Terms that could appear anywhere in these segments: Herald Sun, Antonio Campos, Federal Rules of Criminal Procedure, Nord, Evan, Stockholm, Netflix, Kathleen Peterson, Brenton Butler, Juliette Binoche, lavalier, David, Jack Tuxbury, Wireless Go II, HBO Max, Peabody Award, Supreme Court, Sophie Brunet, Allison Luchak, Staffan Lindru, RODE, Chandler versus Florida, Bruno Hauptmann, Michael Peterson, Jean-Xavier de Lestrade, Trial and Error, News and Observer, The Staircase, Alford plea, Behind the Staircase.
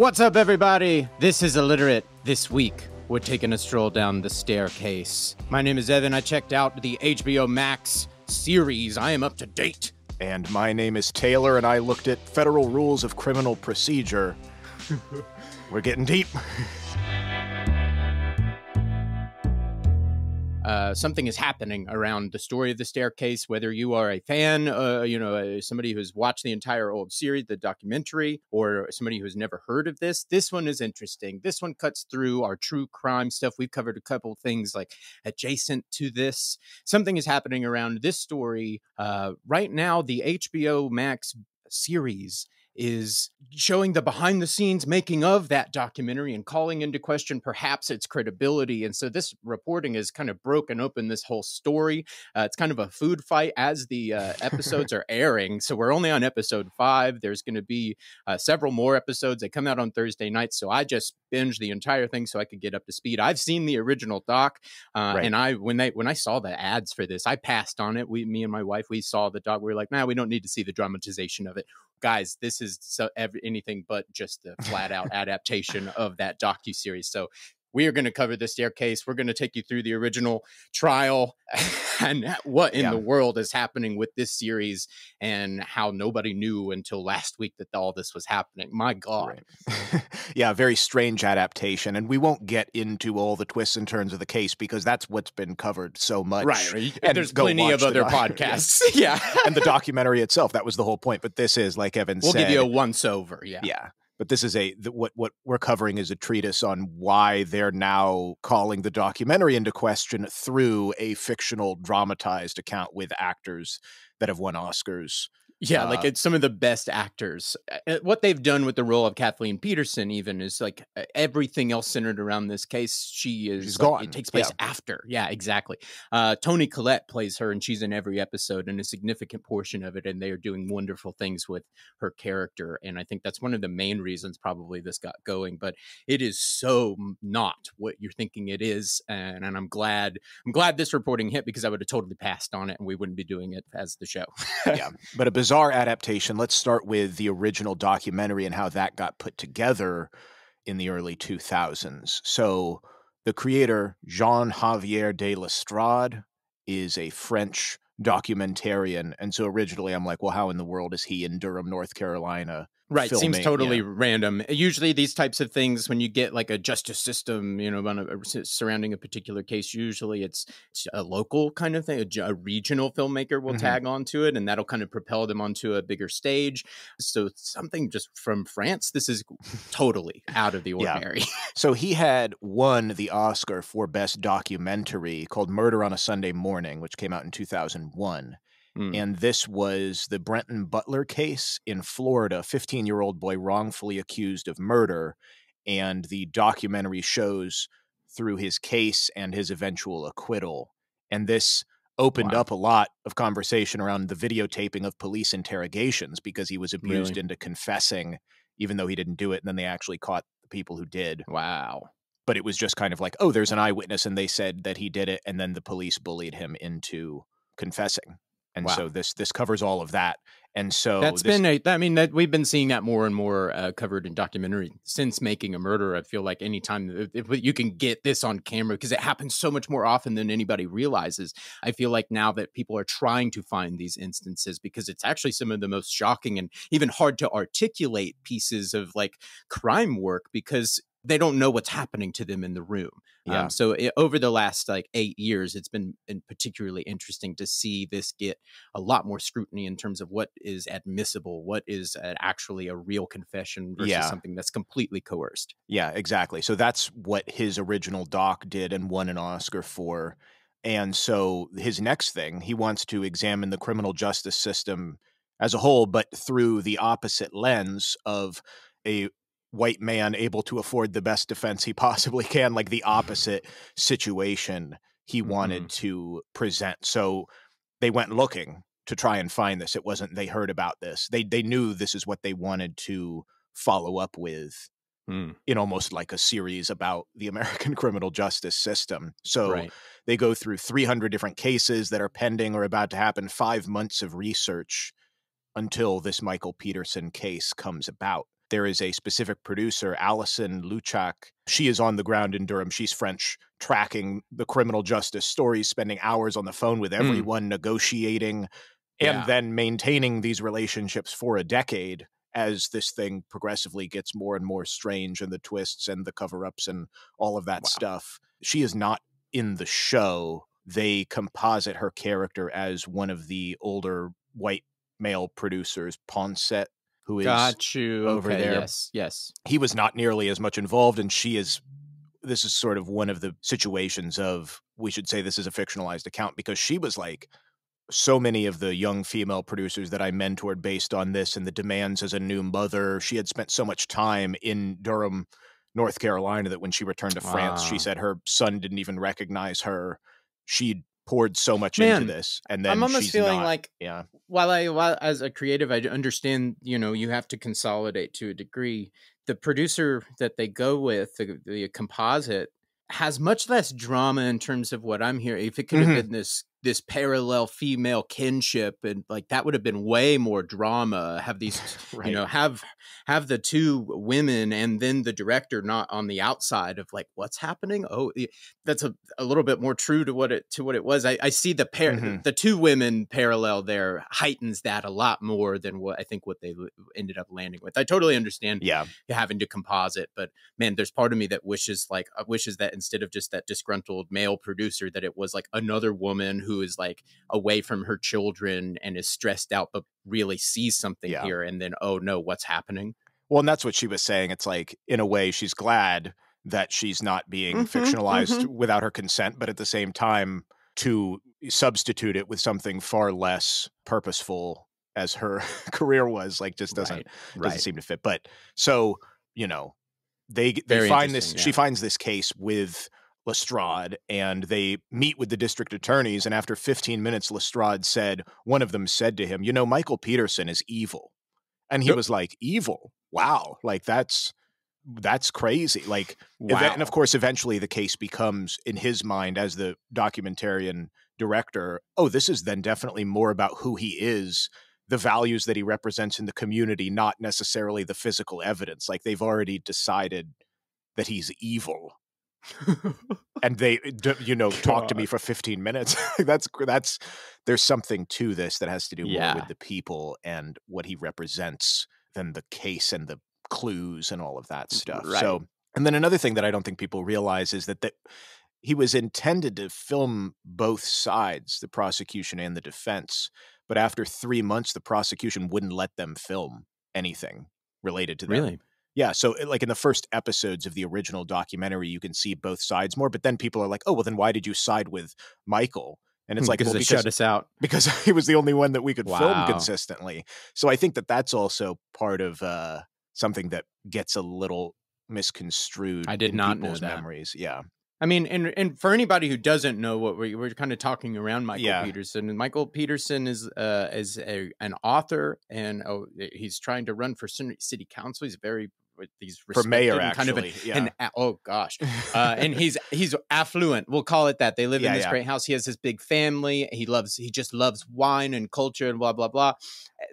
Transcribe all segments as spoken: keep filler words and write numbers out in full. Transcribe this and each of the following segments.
What's up, everybody? This is Illiterate. This week, we're taking a stroll down the staircase. My name is Evan. I checked out the H B O Max series. I am up to date. And my name is Taylor, and I looked at Federal Rules of Criminal Procedure. We're getting deep. Uh, something is happening around the story of the staircase, whether you are a fan, uh, you know, uh, somebody who's watched the entire old series, the documentary, or somebody who's never heard of this. This one is interesting. This one cuts through our true crime stuff. We've covered a couple things like adjacent to this. Something is happening around this story. Uh, right now, the H B O Max series is showing the behind the scenes making of that documentary and calling into question perhaps its credibility. And so this reporting has kind of broken open this whole story. Uh, it's kind of a food fight as the uh, episodes are airing. So we're only on episode five. There's going to be uh, several more episodes. They come out on Thursday nights. So I just binged the entire thing so I could get up to speed. I've seen the original doc. Uh, right. And I, when they, when I saw the ads for this, I passed on it. We, me and my wife, we saw the doc. We were like, nah, we don't need to see the dramatization of it. Guys, this is so every, anything but just the flat out adaptation of that docuseries. So we are going to cover the staircase. We're going to take you through the original trial and what in yeah. the world is happening with this series and how nobody knew until last week that all this was happening. My God. Right. Yeah, very strange adaptation. And we won't get into all the twists and turns of the case because that's what's been covered so much. Right. And, and there's plenty of other podcasts. Yeah. And the documentary itself, that was the whole point. But this is, like Evan we'll said. We'll give you a once over. Yeah. Yeah. But this is a what what we're covering is a treatise on why they're now calling the documentary into question through a fictional dramatized account with actors that have won Oscars. Yeah, uh, like it's some of the best actors. What they've done with the role of Kathleen Peterson even is like everything else centered around this case. She is she's like, gone. It takes place yeah. after. Yeah, exactly. Uh, Toni Collette plays her and she's in every episode and a significant portion of it. And they are doing wonderful things with her character. And I think that's one of the main reasons probably this got going. But it is so not what you're thinking it is. And, and I'm glad I'm glad this reporting hit because I would have totally passed on it and we wouldn't be doing it as the show. Yeah, but a bizarre Bizarre adaptation. Let's start with the original documentary and how that got put together in the early two thousands. So the creator, Jean-Xavier de Lestrade, is a French documentarian. And so originally I'm like, well, how in the world is he in Durham, North Carolina? Right. Filming, seems totally yeah. random. Usually these types of things, when you get like a justice system, you know, on a, surrounding a particular case, usually it's, it's a local kind of thing. A, a regional filmmaker will mm-hmm. tag onto it and that'll kind of propel them onto a bigger stage. So something just from France, this is totally out of the ordinary. Yeah. So he had won the Oscar for Best Documentary called Murder on a Sunday Morning, which came out in two thousand one. Mm. And this was the Brenton Butler case in Florida, fifteen-year-old boy wrongfully accused of murder. And the documentary shows through his case and his eventual acquittal. And this opened wow. up a lot of conversation around the videotaping of police interrogations because he was abused really? into confessing, even though he didn't do it. And then they actually caught the people who did. Wow. But it was just kind of like, oh, there's an eyewitness, and they said that he did it. And then the police bullied him into confessing. And wow. so this this covers all of that. And so that's this, been a, I mean, that we've been seeing that more and more uh, covered in documentary since Making a Murderer. I feel like anytime if, if you can get this on camera, because it happens so much more often than anybody realizes. I feel like now that people are trying to find these instances because it's actually some of the most shocking and even hard to articulate pieces of like crime work because they don't know what's happening to them in the room. Yeah. Um, so it, over the last like eight years, it's been particularly interesting to see this get a lot more scrutiny in terms of what is admissible, what is uh, actually a real confession versus yeah. something that's completely coerced. Yeah, exactly. So that's what his original doc did and won an Oscar for. And so his next thing, he wants to examine the criminal justice system as a whole, but through the opposite lens of a white man able to afford the best defense he possibly can, like the opposite situation he mm-hmm. wanted to present. So they went looking to try and find this. It wasn't they heard about this. They they knew this is what they wanted to follow up with mm. in almost like a series about the American criminal justice system. So right. they go through three hundred different cases that are pending or about to happen, five months of research until this Michael Peterson case comes about. there is a specific producer, Allison Luchak. She is on the ground in Durham. She's French, tracking the criminal justice stories, spending hours on the phone with everyone, mm. negotiating, and yeah. then maintaining these relationships for a decade as this thing progressively gets more and more strange, and the twists and the cover-ups and all of that wow. stuff. She is not in the show. They composite her character as one of the older white male producers, Ponset, who is Got you. over okay, there. Yes, yes. He was not nearly as much involved, and she is... This is sort of one of the situations of, we should say this is a fictionalized account, because she was like, so many of the young female producers that I mentored based on this and the demands as a new mother. She had spent so much time in Durham, North Carolina, that when she returned to France, wow. she said her son didn't even recognize her. She'd poured so much Man, into this. And then I'm almost she's feeling not, like, yeah. while I, while as a creative, I understand, you know, you have to consolidate to a degree. The producer that they go with, the, the composite, has much less drama in terms of what I'm hearing. If it could have mm-hmm. been this this parallel female kinship, and like that would have been way more drama. Have these, right. you know, have have the two women and then the director not on the outside of like what's happening. Oh, that's a, a little bit more true to what it to what it was. I, I see the pair, mm-hmm. the two women parallel there heightens that a lot more than what I think what they ended up landing with. I totally understand, yeah, having to composite, but man, there's part of me that wishes like wishes that instead of just that disgruntled male producer, that it was like another woman who. who is like away from her children and is stressed out, but really sees something yeah. here. And then, oh no, what's happening? Well, and that's what she was saying. It's like, in a way, she's glad that she's not being mm-hmm, fictionalized mm-hmm. without her consent, but at the same time to substitute it with something far less purposeful as her career was, like just doesn't, right, doesn't right. seem to fit. But so, you know, they, they Very find this, yeah. she finds this case with Lestrade, and they meet with the district attorneys, and after fifteen minutes, Lestrade said, one of them said to him, you know, Michael Peterson is evil. And he yep. was like, evil? Wow. Like, that's, that's crazy. Like, wow. and of course, eventually the case becomes, in his mind, as the documentarian director, oh, this is then definitely more about who he is, the values that he represents in the community, not necessarily the physical evidence. Like, they've already decided that he's evil. And they, you know, talk God. to me for fifteen minutes. That's, that's, there's something to this that has to do yeah. more with the people and what he represents than the case and the clues and all of that stuff. Right. So, and then another thing that I don't think people realize is that, that he was intended to film both sides, the prosecution and the defense. But after three months, the prosecution wouldn't let them film anything related to that. Really? Yeah, so like in the first episodes of the original documentary, you can see both sides more, but then people are like, oh, well, then why did you side with Michael? And it's like, because well, they because, shut us out. Because he was the only one that we could wow. film consistently. So I think that that's also part of uh, something that gets a little misconstrued I did in not people's know that. memories. Yeah. I mean, and and for anybody who doesn't know what we we're kind of talking around Michael yeah. Peterson, and Michael Peterson is uh, is a, an author, and oh, he's trying to run for city council. He's very he's respected for mayor, and kind actually. of an, yeah. an, oh gosh, uh, and he's he's affluent. We'll call it that. They live yeah, in this yeah. great house. He has this big family. He loves he just loves wine and culture and blah blah blah.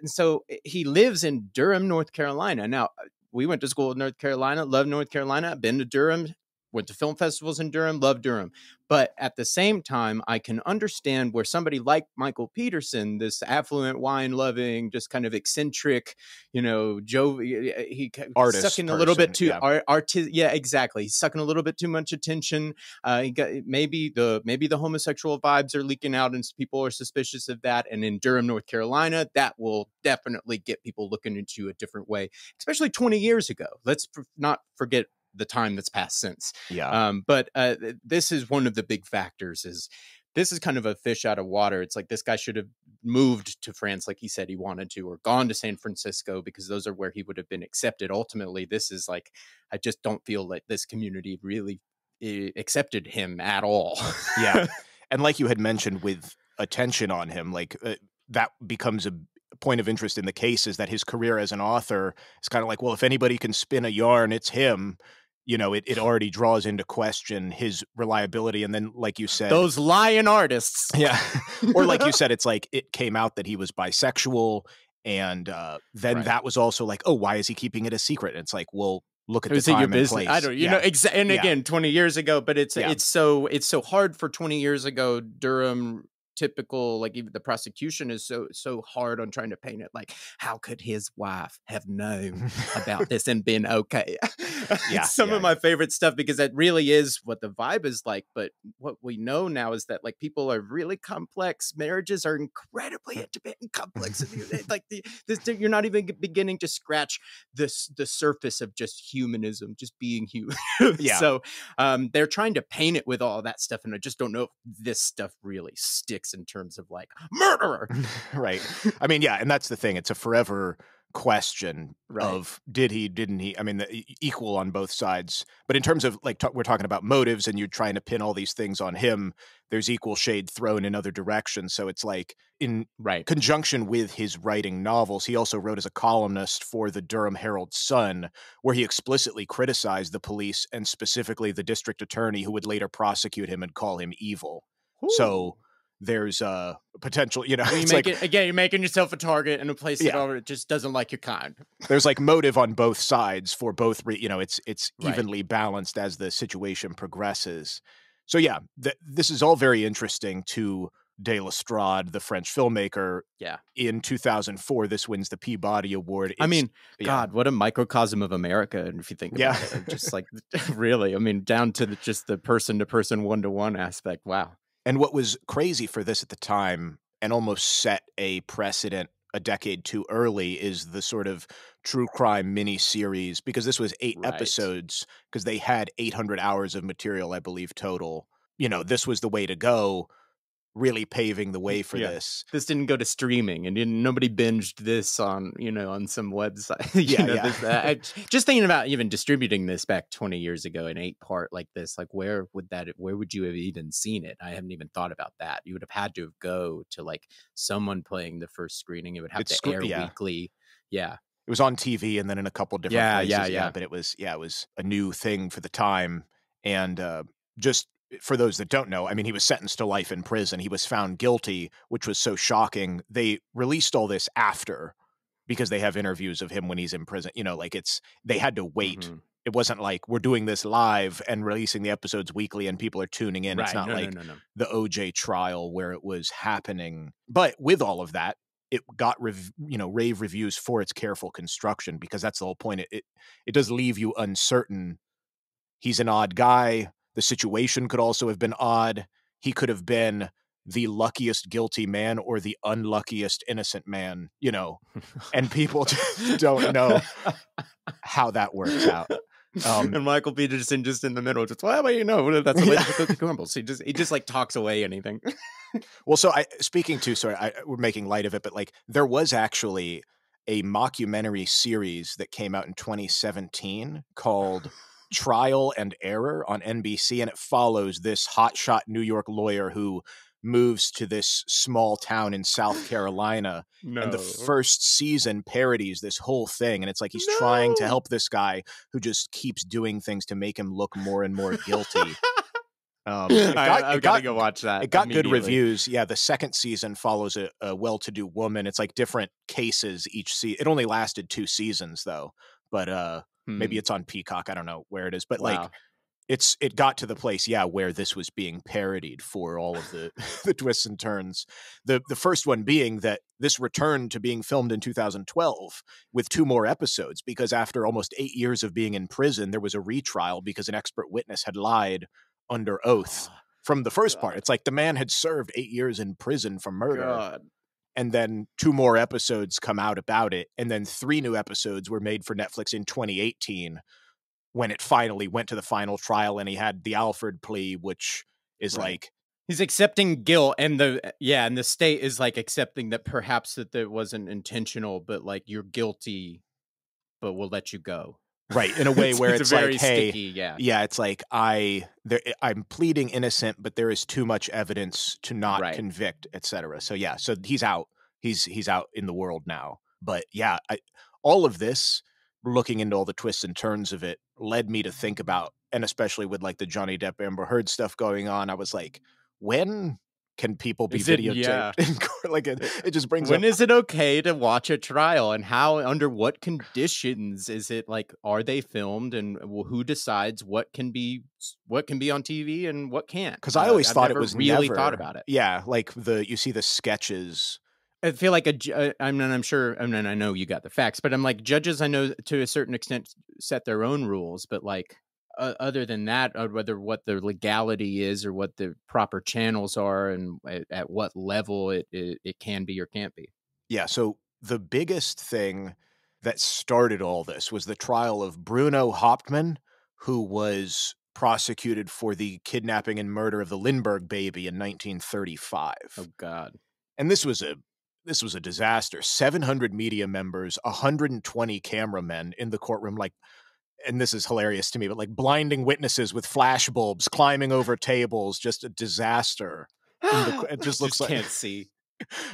And so he lives in Durham, North Carolina. Now we went to school in North Carolina. Love North Carolina. Been to Durham. Went to film festivals in Durham, loved Durham. But at the same time, I can understand where somebody like Michael Peterson, this affluent, wine-loving, just kind of eccentric, you know, Joe, he Artist sucking person, a little bit too, yeah. Art, art, yeah, exactly. He's sucking a little bit too much attention. Uh, he got, maybe the maybe the homosexual vibes are leaking out, and people are suspicious of that. And in Durham, North Carolina, that will definitely get people looking at you a different way, especially twenty years ago. Let's pr- not forget the time that's passed since. Yeah. Um, but uh, this is one of the big factors is this is kind of a fish out of water. It's like this guy should have moved to France like he said he wanted to, or gone to San Francisco, because those are where he would have been accepted. Ultimately, this is like, I just don't feel like this community really accepted him at all. Yeah. And like you had mentioned with attention on him, like uh, that becomes a point of interest in the case is that his career as an author is kind of like, well, if anybody can spin a yarn, it's him. You know, it, it already draws into question his reliability. And then, like you said... Those lying artists. Yeah. Or like you said, it's like it came out that he was bisexual And uh, then right. that was also like, oh, why is he keeping it a secret? And it's like, well, look at the time and place. I don't, you yeah. know, exa- and again, yeah. twenty years ago, but it's, yeah. it's so, it's so hard for twenty years ago, Durham, typical, like even the prosecution is so, so hard on trying to paint it. Like, how could his wife have known about this and been okay? yeah, Some yeah, of yeah. my favorite stuff, because that really is what the vibe is like. But what we know now is that like people are really complex. Marriages are incredibly intimate and complex. And like the, this, you're not even beginning to scratch this, the surface of just humanism, just being human. yeah. So um, they're trying to paint it with all that stuff. And I just don't know if this stuff really sticks in terms of like murderer. right. I mean, yeah. And that's the thing. It's a forever question right. of did he, didn't he? I mean, the, equal on both sides. But in terms of like, t- we're talking about motives and you're trying to pin all these things on him. There's equal shade thrown in other directions. So it's like in right. conjunction with his writing novels, he also wrote as a columnist for the Durham Herald Sun, where he explicitly criticized the police and specifically the district attorney who would later prosecute him and call him evil. Ooh. So there's a potential, you know, you it's make like, it, again, you're making yourself a target in a place yeah. that just doesn't like your kind. There's like motive on both sides for both, re- you know, it's, it's right. evenly balanced as the situation progresses. So yeah, th- this is all very interesting to de Lestrade, the French filmmaker. Yeah. In two thousand four, this wins the Peabody Award. It's, I mean, yeah. God, what a microcosm of America. And if you think about yeah. it, just like really, I mean, down to the, just the person to person, one to one aspect. Wow. And what was crazy for this at the time and almost set a precedent a decade too early is the sort of true crime miniseries, because this was eight right. episodes, because they had eight hundred hours of material, I believe, total. You know, this was the way to go, really paving the way for yeah. this. This didn't go to streaming and didn't, nobody binged this on, you know, on some website. yeah, know, yeah. This, uh, I, just thinking about even distributing this back twenty years ago, an eight part like this, like where would that, where would you have even seen it? I haven't even thought about that. You would have had to go to like someone playing the first screening. It would have it's to air yeah. weekly. Yeah. It was on T V and then in a couple different yeah, places. Yeah, yeah, yeah. But it was, yeah, it was a new thing for the time. And uh, just, for those that don't know, I mean, he was sentenced to life in prison. He was found guilty, which was so shocking. They released all this after because they have interviews of him when he's in prison. You know, like it's, they had to wait. Mm-hmm. It wasn't like we're doing this live and releasing the episodes weekly and people are tuning in. Right. It's not no, like no, no, no. the O J trial where it was happening. But with all of that, it got, rev- you know, rave reviews for its careful construction, because that's the whole point. It, it, it does leave you uncertain. He's an odd guy. The situation could also have been odd. He could have been the luckiest guilty man or the unluckiest innocent man, you know, and people just don't know how that works out. Um, and Michael Peterson just in the middle, just, well, well you know, that's the way to cook the crumbles. He just, he just like talks away anything. Well, so I, speaking to, sorry, I, we're making light of it, but like there was actually a mockumentary series that came out in twenty seventeen called Trial and Error on N B C, and it follows this hotshot New York lawyer who moves to this small town in South Carolina. No. And the first season parodies this whole thing, and it's like he's no. trying to help this guy who just keeps doing things to make him look more and more guilty. Um, it got, I, I've got to go watch that. It got good reviews. Yeah, the second season follows a, a well-to-do woman. It's like different cases each season. It only lasted two seasons though, but uh maybe it's on Peacock. I don't know where it is, but wow. like it's, it got to the place, yeah, where this was being parodied for all of the, the twists and turns. The the first one being that this returned to being filmed in two thousand twelve with two more episodes, because after almost eight years of being in prison, there was a retrial because an expert witness had lied under oath from the first God. part. It's like the man had served eight years in prison for murder. God. And then two more episodes come out about it. And then three new episodes were made for Netflix in twenty eighteen when it finally went to the final trial and he had the Alford plea, which is right. like... He's accepting guilt, and the yeah, and the state is like accepting that perhaps that it wasn't intentional, but like you're guilty, but we'll let you go. Right, in a way where it's, it's like, hey, sticky, yeah. yeah, it's like I, there, I'm pleading innocent, but there is too much evidence to not right. convict, et cetera. So yeah, so he's out. He's he's out in the world now. But yeah, I, all of this, looking into all the twists and turns of it, led me to think about, and especially with like the Johnny Depp Amber Heard stuff going on, I was like, when can people be videotaped yeah. in court? Like it, it just brings when up. When is it okay to watch a trial, and how, under what conditions is it, like, are they filmed, and who decides what can be, what can be on T V and what can't? Cause I always uh, thought it was really never, thought about it. Yeah. Like the, you see the sketches. I feel like a, I mean, I'm sure, I mean, I know you got the facts, but I'm like, judges, I know to a certain extent set their own rules, but like, Uh, other than that, uh, whether what the legality is or what the proper channels are and at, at what level it, it, it can be or can't be. Yeah. So the biggest thing that started all this was the trial of Bruno Hauptmann, who was prosecuted for the kidnapping and murder of the Lindbergh baby in nineteen thirty-five. Oh, God. And this was a this was a disaster. seven hundred media members, one hundred twenty cameramen in the courtroom, like, and this is hilarious to me, but like blinding witnesses with flash bulbs, climbing over tables, just a disaster. The, it just looks just like, can't see.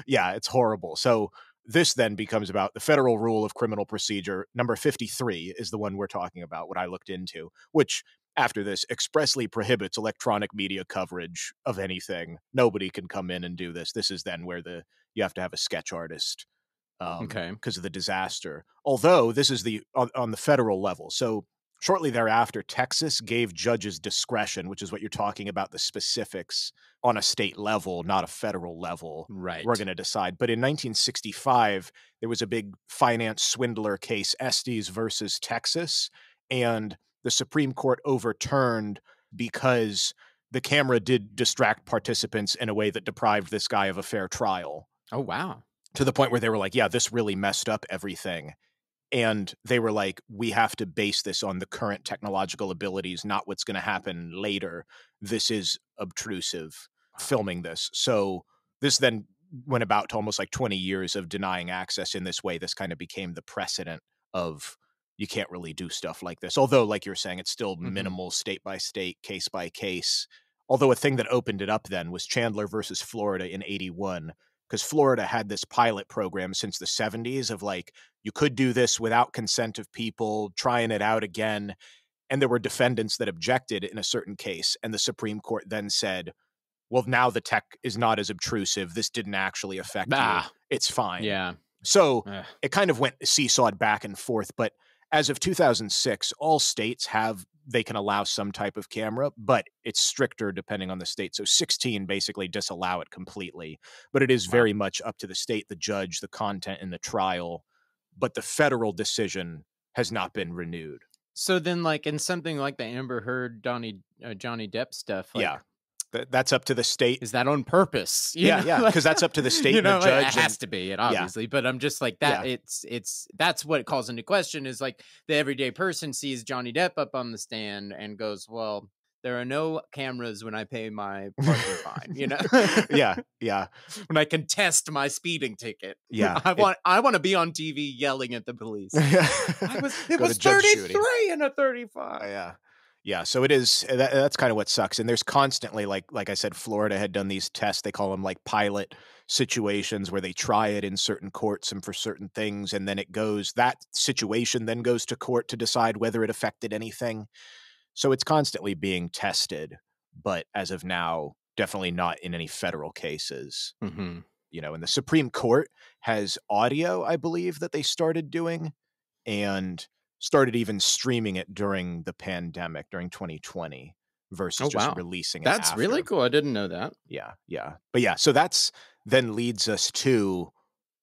Yeah, it's horrible. So this then becomes about the Federal Rule of Criminal Procedure. Number fifty-three is the one we're talking about, what I looked into, which after this expressly prohibits electronic media coverage of anything. Nobody can come in and do this. This is then where the, you have to have a sketch artist. Um, okay. Because of the disaster. Although this is the on, on the federal level. So shortly thereafter, Texas gave judges discretion, which is what you're talking about, the specifics on a state level, not a federal level. Right. We're going to decide. But in nineteen sixty-five, there was a big finance swindler case, Estes versus Texas, and the Supreme Court overturned because the camera did distract participants in a way that deprived this guy of a fair trial. Oh, wow. To the point where they were like, yeah, this really messed up everything. And they were like, we have to base this on the current technological abilities, not what's going to happen later. This is obtrusive, filming this. So this then went about to almost like twenty years of denying access in this way. This kind of became the precedent of you can't really do stuff like this. Although, like you're saying, it's still mm-hmm. minimal, state by state, case by case. Although a thing that opened it up then was Chandler versus Florida in eighty-one. Because Florida had this pilot program since the seventies of like, you could do this without consent of people, trying it out again. And there were defendants that objected in a certain case. And the Supreme Court then said, well, now the tech is not as obtrusive. This didn't actually affect ah, you. It's fine. Yeah. So Ugh. It kind of went seesawed back and forth. But as of two thousand six, all states have, they can allow some type of camera, but it's stricter depending on the state. So sixteen basically disallow it completely, but it is very much up to the state, the judge, the content, and the trial. But the federal decision has not been renewed. So then like in something like the Amber Heard, Donnie, uh, Johnny Depp stuff. Like, yeah. Th that's up to the state. Is that on purpose? You yeah. Know? Yeah. Cause that's up to the state. You know, and the judge. It has and, to be it obviously, yeah. but I'm just like that. Yeah. It's, it's, that's what it calls into question is like the everyday person sees Johnny Depp up on the stand and goes, well, there are no cameras when I pay my parking fine, you know? Yeah. Yeah. When I contest my speeding ticket. Yeah. I want, it, I want to be on T V yelling at the police. Yeah. I was, it was thirty-three and a thirty-five. Oh, yeah. Yeah, so it is, that, that's kind of what sucks. And there's constantly, like like I said, Florida had done these tests. They call them like pilot situations where they try it in certain courts and for certain things. And then it goes, that situation then goes to court to decide whether it affected anything. So it's constantly being tested, but as of now, definitely not in any federal cases. Mm-hmm. You know, and the Supreme Court has audio, I believe, that they started doing. And started even streaming it during the pandemic, during twenty twenty, versus oh, just wow. releasing it That's after. Really cool. I didn't know that. Yeah, yeah. But yeah, so that's then leads us to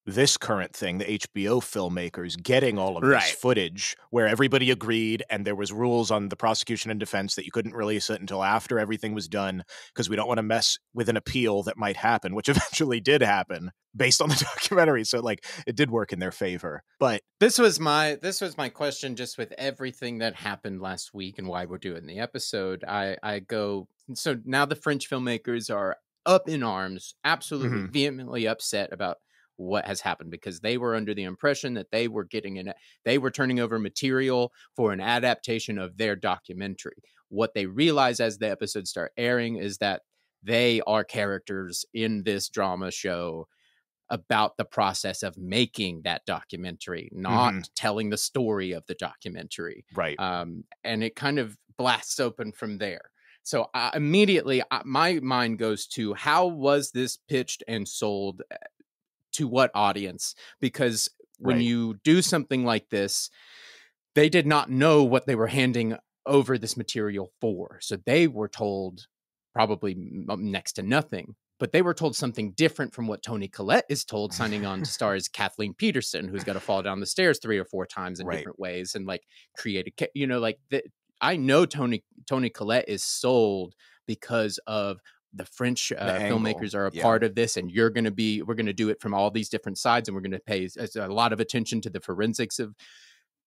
this current thing, the H B O filmmakers getting all of right. this footage where everybody agreed and there was rules on the prosecution and defense that you couldn't release it until after everything was done because we don't want to mess with an appeal that might happen, which eventually did happen based on the documentary. So like it did work in their favor. But this was my this was my question just with everything that happened last week and why we're doing the episode. I, I go, so now the French filmmakers are up in arms, absolutely mm-hmm. vehemently upset about what has happened because they were under the impression that they were getting in it. They were turning over material for an adaptation of their documentary. What they realize as the episodes start airing is that they are characters in this drama show about the process of making that documentary, not mm-hmm. telling the story of the documentary. Right. Um, and it kind of blasts open from there. So uh, immediately uh, my mind goes to how was this pitched and sold to what audience? Because when right. you do something like this, they did not know what they were handing over this material for. So they were told probably next to nothing, but they were told something different from what Toni Collette is told, signing on to star as Kathleen Peterson, who's got to fall down the stairs three or four times in right. different ways and like create a, you know, like the, I know Toni Toni Collette is sold because of the French uh, the filmmakers are a yeah. part of this, and you're going to be, we're going to do it from all these different sides, and we're going to pay a lot of attention to the forensics of,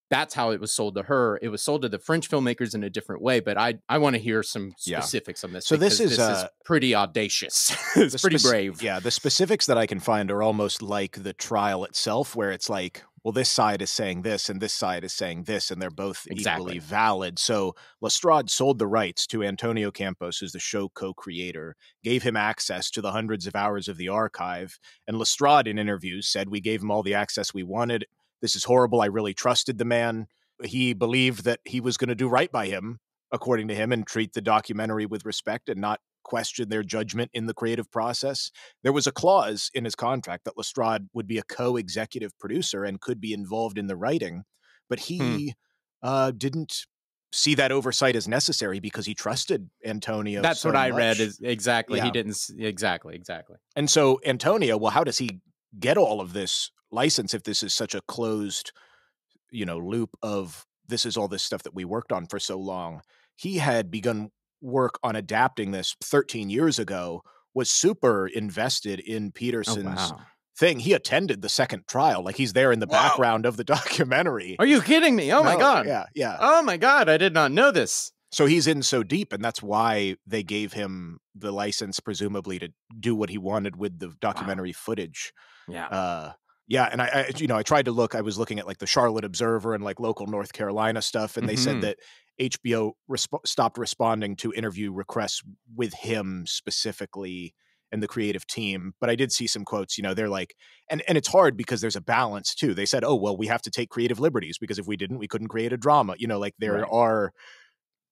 that's how it was sold to her. It was sold to the French filmmakers in a different way, but I, I want to hear some specifics yeah. on this. So this is, this uh, is pretty audacious. It's pretty brave. Yeah. The specifics that I can find are almost like the trial itself, where it's like, well, this side is saying this and this side is saying this, and they're both exactly. equally valid. So Lestrade sold the rights to Antonio Campos, who's the show co-creator, gave him access to the hundreds of hours of the archive. And Lestrade in interviews said, we gave him all the access we wanted. This is horrible. I really trusted the man. He believed that he was going to do right by him, according to him, and treat the documentary with respect and not question their judgment in the creative process. There was a clause in his contract that Lestrade would be a co-executive producer and could be involved in the writing, but he hmm. uh, didn't see that oversight as necessary because he trusted Antonio. That's so what I much. read is exactly. Yeah. He didn't. Exactly. Exactly. And so Antonio, well, how does he get all of this license if this is such a closed, you know, loop of this is all this stuff that we worked on for so long? He had begun work on adapting this thirteen years ago, was super invested in Peterson's oh, wow. thing. He attended the second trial. Like, he's there in the Whoa. background of the documentary. Are you kidding me? Oh no, my God. Yeah. Yeah. Oh my God. I did not know this. So he's in so deep, and that's why they gave him the license, presumably, to do what he wanted with the documentary wow. footage. Yeah. Uh, Yeah. And I, I, you know, I tried to look, I was looking at like the Charlotte Observer and like local North Carolina stuff. And they mm-hmm. said that H B O resp- stopped responding to interview requests with him specifically and the creative team. But I did see some quotes, you know, they're like, and, and it's hard because there's a balance too. They said, oh, well, we have to take creative liberties because if we didn't, we couldn't create a drama. You know, like there right. are,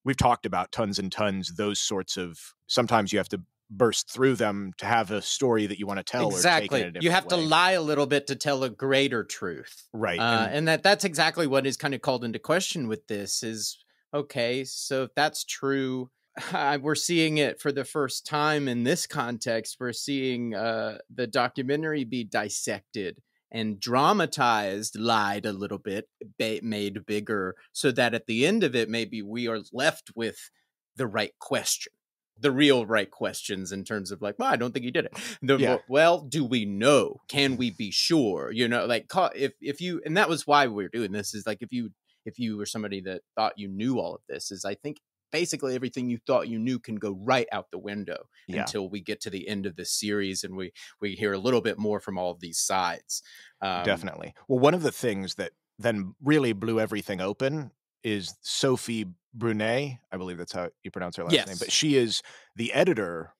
we've talked about tons and tons, those sorts of, sometimes you have to burst through them to have a story that you want to tell. Exactly. Or take it a you have way. to lie a little bit to tell a greater truth. Right. Uh, and, and that that's exactly what is kind of called into question with this is, okay, so if that's true, uh, we're seeing it for the first time in this context. We're seeing uh, the documentary be dissected and dramatized, lied a little bit, ba- made bigger, so that at the end of it, maybe we are left with the right question. The real right questions in terms of like, well, I don't think he did it. The, yeah. Well, do we know? Can we be sure? You know, like if, if you, and that was why we were doing this is like, if you, if you were somebody that thought you knew all of this is I think basically everything you thought you knew can go right out the window yeah. until we get to the end of this series. And we, we hear a little bit more from all of these sides. Um, Definitely. Well, one of the things that then really blew everything open is Sophie Brunet, I believe that's how you pronounce her last yes. name, but she is the editor.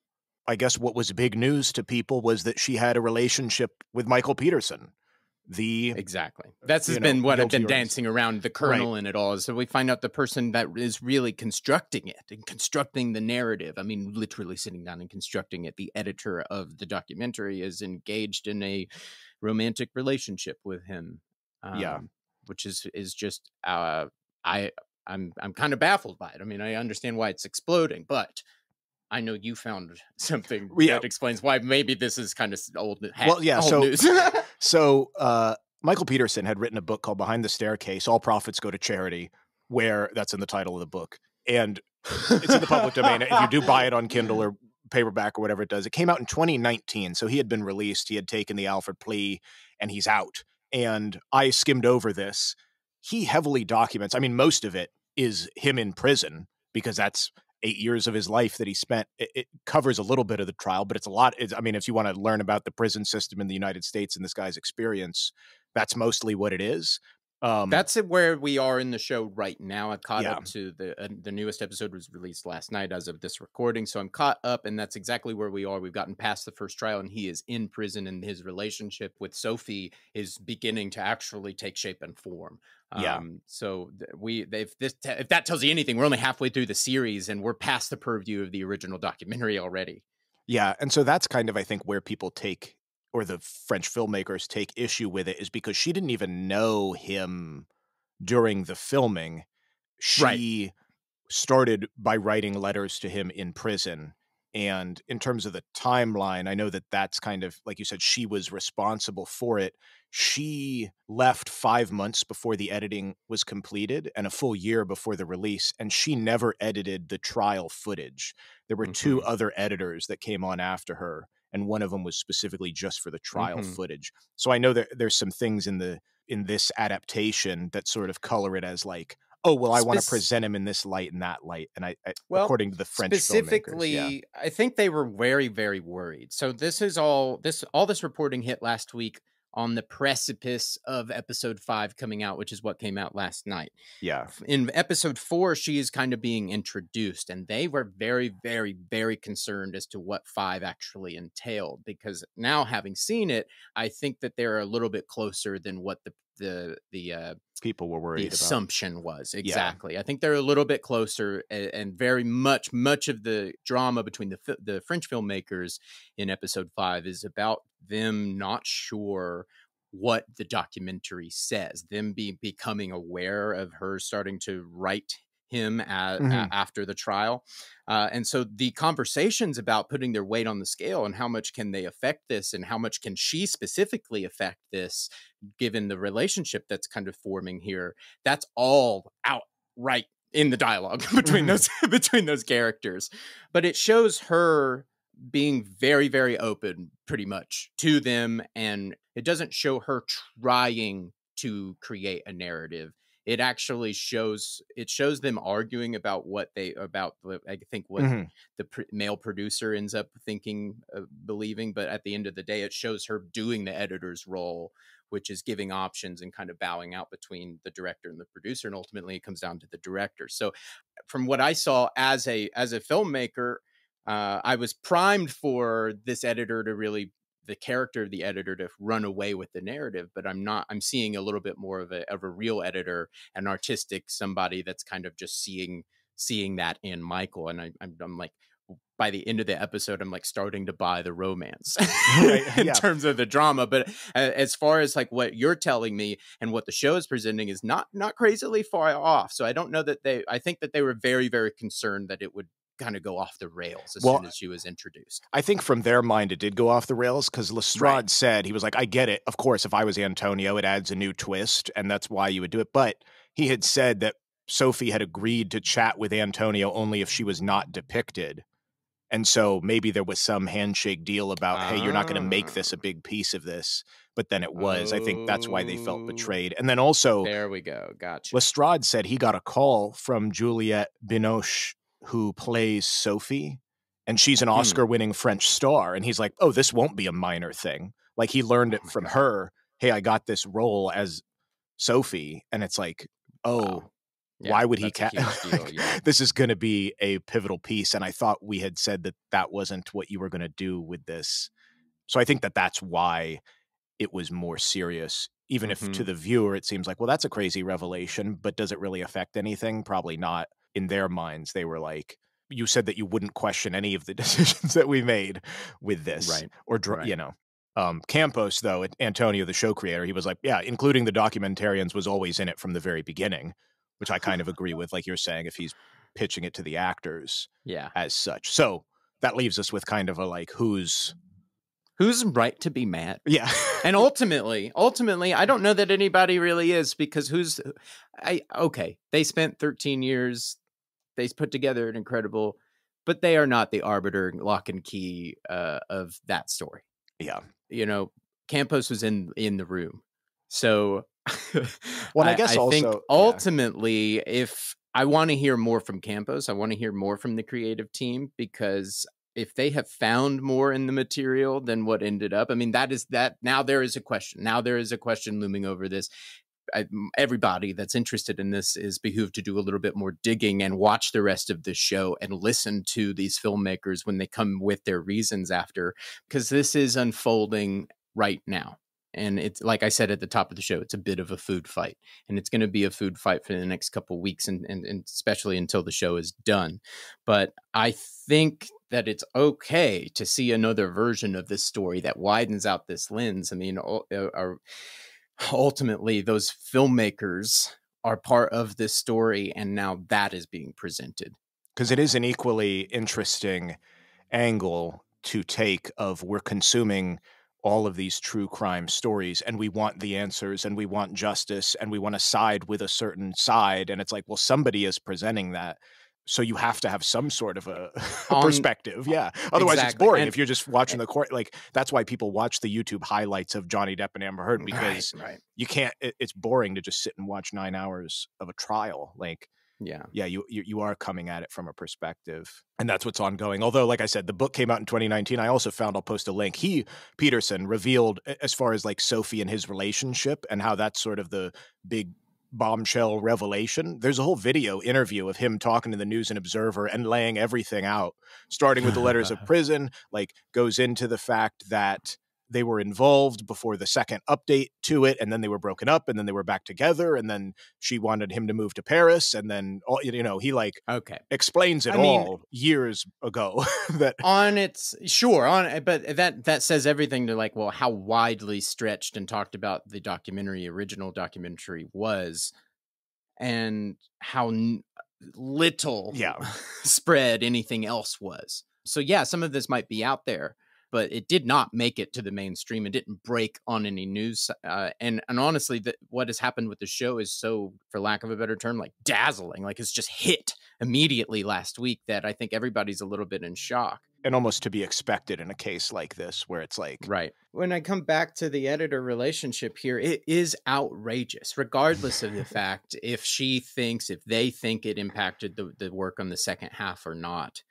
I guess what was big news to people was that she had a relationship with Michael Peterson. The Exactly. That's has know, been what I've been dancing around the kernel right. in it all. So we find out the person that is really constructing it and constructing the narrative. I mean, literally sitting down and constructing it. The editor of the documentary is engaged in a romantic relationship with him. Um, yeah. Which is, is just, uh, I... I'm I'm kind of baffled by it. I mean, I understand why it's exploding, but I know you found something yeah. that explains why maybe this is kind of old, ha- well, yeah, old so, news. so uh, Michael Peterson had written a book called Behind the Staircase, All Profits Go to Charity, where that's in the title of the book. And it's in the public domain. If you do buy it on Kindle or paperback or whatever it does, it came out in twenty nineteen. So he had been released. He had taken the Alford plea and he's out. And I skimmed over this. He heavily documents, I mean, most of it is him in prison because that's eight years of his life that he spent. It, it covers a little bit of the trial, but it's a lot. It's, I mean, if you want to learn about the prison system in the United States and this guy's experience, that's mostly what it is. Um, That's where we are in the show right now. I've caught yeah. up to the uh, the newest episode was released last night as of this recording. So I'm caught up, and that's exactly where we are. We've gotten past the first trial, and he is in prison, and his relationship with Sophie is beginning to actually take shape and form. Yeah. Um, so th we if this t if that tells you anything, we're only halfway through the series, and we're past the purview of the original documentary already. Yeah, and so that's kind of, I think, where people take, or the French filmmakers take issue with it, is because she didn't even know him during the filming. She right. started by writing letters to him in prison. And in terms of the timeline, I know that that's kind of, like you said, she was responsible for it. She left five months before the editing was completed and a full year before the release, and she never edited the trial footage. There were mm-hmm. two other editors that came on after her, and one of them was specifically just for the trial mm-hmm. footage. So I know that there's some things in the in this adaptation that sort of color it as like, oh, well, I Spec want to present him in this light and that light. And I, I well, according to the French specifically, yeah. I think they were very, very worried. So this is all this all this reporting hit last week on the precipice of episode five coming out, which is what came out last night. Yeah. In episode four, she is kind of being introduced, and they were very, very, very concerned as to what five actually entailed, because now, having seen it, I think that they're a little bit closer than what the, the, the, uh, people were worried the about. Assumption was exactly. Yeah. I think they're a little bit closer, and, and very much, much of the drama between the, the French filmmakers in episode five is about them not sure what the documentary says, them be becoming aware of her starting to write him at, mm-hmm. uh, after the trial. Uh, and so the conversations about putting their weight on the scale and how much can they affect this and how much can she specifically affect this, given the relationship that's kind of forming here, that's all out right in the dialogue between mm-hmm. those between those characters. But it shows her being very, very open pretty much to them. And it doesn't show her trying to create a narrative. It actually shows it shows them arguing about what they about. I think what mm-hmm. the pr male producer ends up thinking, uh, believing. But at the end of the day, it shows her doing the editor's role, which is giving options and kind of bowing out between the director and the producer. And ultimately, it comes down to the director. So from what I saw as a as a filmmaker, uh, I was primed for this editor to really the character of the editor to run away with the narrative, but I'm not, I'm seeing a little bit more of a, of a real editor, an artistic, somebody that's kind of just seeing, seeing that in Michael. And I, I'm, I'm like, by the end of the episode, I'm like starting to buy the romance right, in yeah. terms of the drama. But as far as like what you're telling me and what the show is presenting is not, not crazily far off. So I don't know that they, I think that they were very, very concerned that it would kind of go off the rails as well, soon as she was introduced. I think from their mind, it did go off the rails because Lestrade right. said, he was like, I get it. Of course, if I was Antonio, it adds a new twist and that's why you would do it. But he had said that Sophie had agreed to chat with Antonio only if she was not depicted. And so maybe there was some handshake deal about, oh. hey, you're not going to make this a big piece of this. But then it was. Oh. I think that's why they felt betrayed. And then also, there we go. Gotcha. Lestrade said he got a call from Juliette Binoche, who plays Sophie, and she's an Oscar-winning hmm. French star. And he's like, oh, this won't be a minor thing. Like, he learned oh it from God. her. Hey, I got this role as Sophie. And it's like, oh, wow. yeah, why would he? Ca deal, yeah. This is going to be a pivotal piece. And I thought we had said that that wasn't what you were going to do with this. So I think that that's why it was more serious, even mm-hmm. if to the viewer, it seems like, well, that's a crazy revelation, but does it really affect anything? Probably not. In their minds, they were like, you said that you wouldn't question any of the decisions that we made with this. Right. Or, right. you know, um, Campos, though, Antonio, the show creator, he was like, yeah, including the documentarians was always in it from the very beginning, which I kind of agree with, like you're saying, if he's pitching it to the actors yeah. as such. So that leaves us with kind of a like, who's... Who's right to be mad? Yeah. And ultimately, ultimately, I don't know that anybody really is, because who's... I Okay, they spent thirteen years... They put together an incredible, but they are not the arbiter, lock and key uh, of that story. Yeah. You know, Campos was in, in the room. So well, I, I guess I also, think ultimately, yeah. if I want to hear more from Campos, I want to hear more from the creative team, because if they have found more in the material than what ended up, I mean, that is that now there is a question. Now there is a question looming over this. I, everybody that's interested in this is behooved to do a little bit more digging and watch the rest of the show and listen to these filmmakers when they come with their reasons after, because this is unfolding right now. And it's like I said at the top of the show, it's a bit of a food fight, and it's going to be a food fight for the next couple of weeks, and, and, and especially until the show is done. But I think that it's okay to see another version of this story that widens out this lens. I mean, ultimately, those filmmakers are part of this story, and now that is being presented. Because it is an equally interesting angle to take of we're consuming all of these true crime stories, and we want the answers, and we want justice, and we want to side with a certain side. And it's like, well, somebody is presenting that. So you have to have some sort of a on, perspective. Yeah. Otherwise exactly. It's boring. And if you're just watching the court, like that's why people watch the YouTube highlights of Johnny Depp and Amber Heard, because right, right. you can't, it, it's boring to just sit and watch nine hours of a trial. Like, yeah, yeah, you, you you are coming at it from a perspective, and that's what's ongoing. Although, like I said, the book came out in twenty nineteen. I also found, I'll post a link, He Peterson revealed as far as like Sophie and his relationship and how that's sort of the big bombshell revelation. There's a whole video interview of him talking to the News and Observer and laying everything out, starting with the letters of prison, like goes into the fact that they were involved before the second update to it, and then they were broken up, and then they were back together, and then she wanted him to move to Paris, and then, you know, he like okay. explains it I all mean, years ago. that on its sure on, but that that says everything to like, well, how widely stretched and talked about the documentary, original documentary was, and how n little yeah. spread anything else was. So yeah, some of this might be out there, but it did not make it to the mainstream. It didn't break on any news. Uh, and, and honestly, the, what has happened with the show is so, for lack of a better term, like dazzling. Like it's just hit immediately last week that I think everybody's a little bit in shock. And almost to be expected in a case like this where it's like... Right. When I come back to the editor relationship here, it is outrageous, regardless of the fact if she thinks, if they think it impacted the, the work on the second half or not.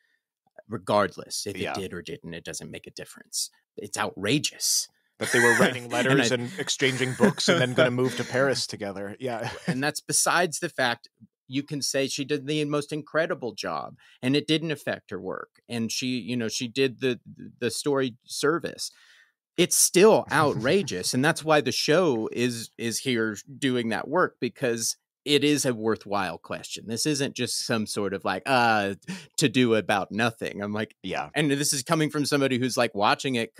Regardless if yeah. it did or didn't, it doesn't make a difference. It's outrageous that they were writing letters and, I, and exchanging books and then going to move to Paris together. Yeah. And that's besides the fact you can say she did the most incredible job and it didn't affect her work. And she, you know, she did the, the story service. It's still outrageous. And that's why the show is, is here doing that work, because it is a worthwhile question. This isn't just some sort of like, uh, to do about nothing. I'm like, yeah. And this is coming from somebody who's like watching it,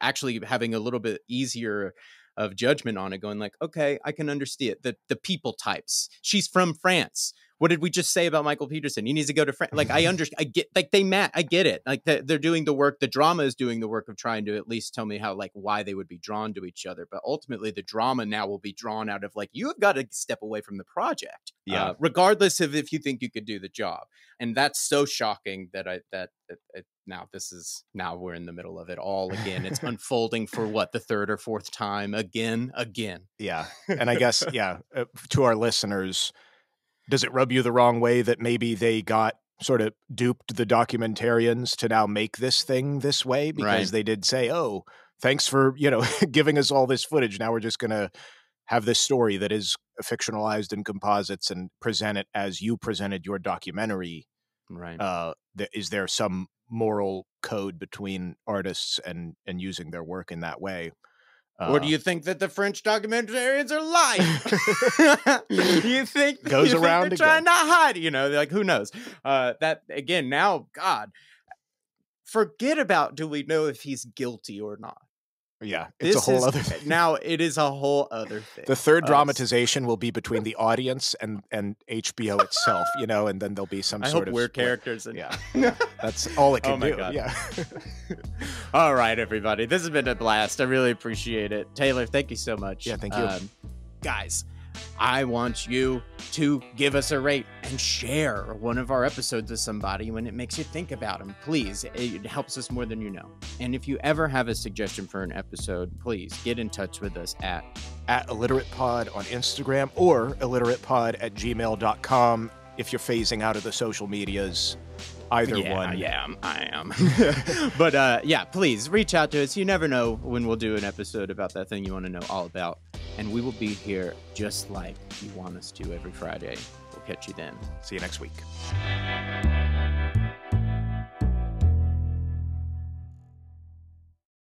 actually having a little bit easier of judgment on it, going like, okay, I can understand it. The, the people types. She's from France. What did we just say about Michael Peterson? He needs to go to France. Like, I understand. I get, like, they met. I get it. Like, they're doing the work. The drama is doing the work of trying to at least tell me how, like, why they would be drawn to each other. But ultimately, the drama now will be drawn out of, like, you have got to step away from the project, yeah. uh, regardless of if you think you could do the job. And that's so shocking that I that. that, that Now this is now we're in the middle of it all again. It's unfolding for what, the third or fourth time again, again. Yeah. And I guess, yeah, uh, to our listeners, does it rub you the wrong way that maybe they got sort of duped the documentarians to now make this thing this way? Because right. they did say, oh, thanks for, you know, giving us all this footage. Now we're just going to have this story that is fictionalized in composites and present it as you presented your documentary. Right. Uh, th is there some moral code between artists and and using their work in that way, uh, or do you think that the French documentarians are lying? Do you think goes you around think they're again. trying to hide? You know, like who knows? Uh, that again now, God, forget about do we know if he's guilty or not? Yeah, it's this a whole is, other thing. Now it is a whole other thing. The third dramatization will be between the audience and and H B O itself, you know, and then there'll be some I sort hope of we're split. characters. And yeah. That's all it can oh my do. God. Yeah. All right, everybody. This has been a blast. I really appreciate it. Taylor, thank you so much. Yeah, thank you. Um, guys, I want you to give us a rate and share one of our episodes with somebody when it makes you think about them. Please, it helps us more than you know. And if you ever have a suggestion for an episode, please get in touch with us at at illiteratepod on Instagram or illiteratepod at gmail dot com if you're phasing out of the social medias. Either yeah, one. Yeah, I am. But uh, yeah, please reach out to us. You never know when we'll do an episode about that thing you want to know all about. and we will be here just like you want us to every Friday. We'll catch you then. See you next week.